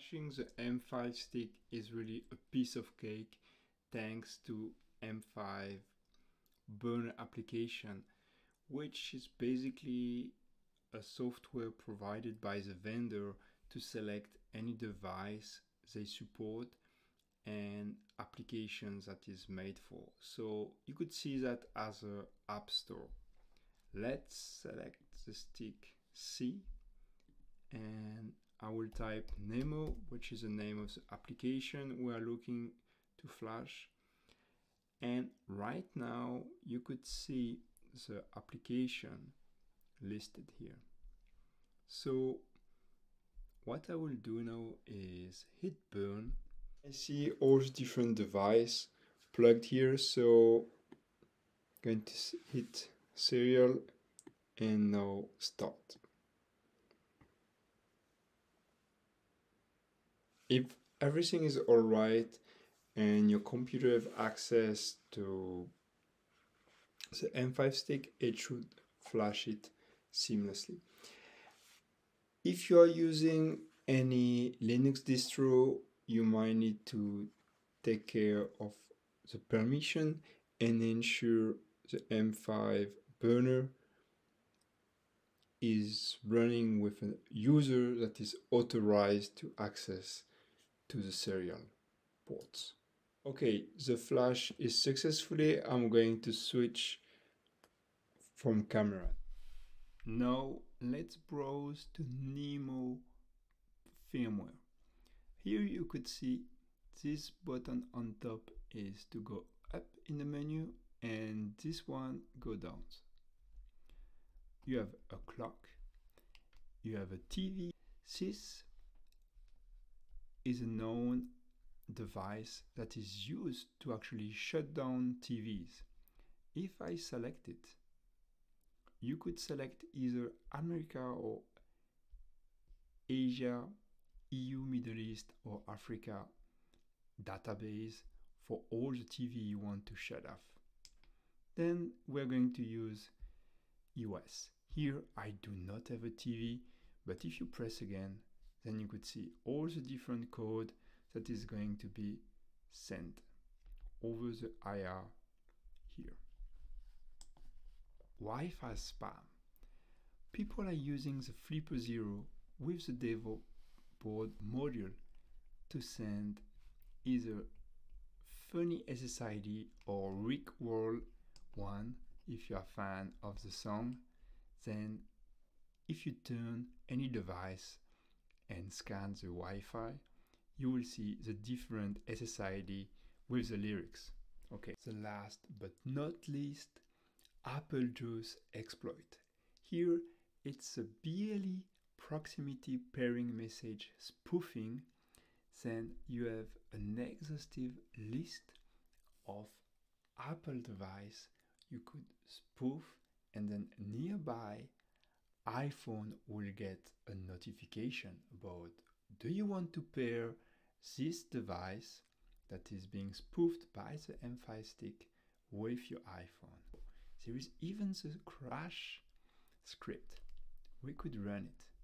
Smashing the M5 stick is really a piece of cake thanks to M5 Burner application, which is basically a software provided by the vendor to select any device they support and applications that is made for. So you could see that as an app store. Let's select the stick C and I will type Nemo, which is the name of the application we are looking to flash. And right now you could see the application listed here. So what I will do now is hit burn. I see all the different devices plugged here. So I'm going to hit serial and now start. If everything is all right and your computer have access to the M5 stick, it should flash it seamlessly. If you are using any Linux distro, you might need to take care of the permission and ensure the M5 burner is running with a user that is authorized to access to the serial ports. Okay, the flash is successfully. I'm going to switch from camera. Now let's browse to Nemo firmware. Here you could see this button on top is to go up in the menu and this one go down. You have a clock, you have a TV. This is a known device that is used to actually shut down TVs. If I select it, you could select either America or Asia, EU, Middle East or Africa database for all the TV you want to shut off. Then we're going to use US. Here I do not have a TV, but if you press again, then you could see all the different code that is going to be sent over the IR here. Wi-Fi spam. People are using the Flipper Zero with the Dev Board module to send either funny SSID or Rickroll one. If you are a fan of the song, then if you turn any device and scan the Wi-Fi, you will see the different SSID with the lyrics. Okay, the last but not least, Apple Juice exploit. Here it's a BLE proximity pairing message spoofing. Then you have an exhaustive list of Apple devices you could spoof, and then nearby iPhone will get a notification about, do you want to pair this device that is being spoofed by the M5 stick with your iPhone? There is even the crash script. We could run it.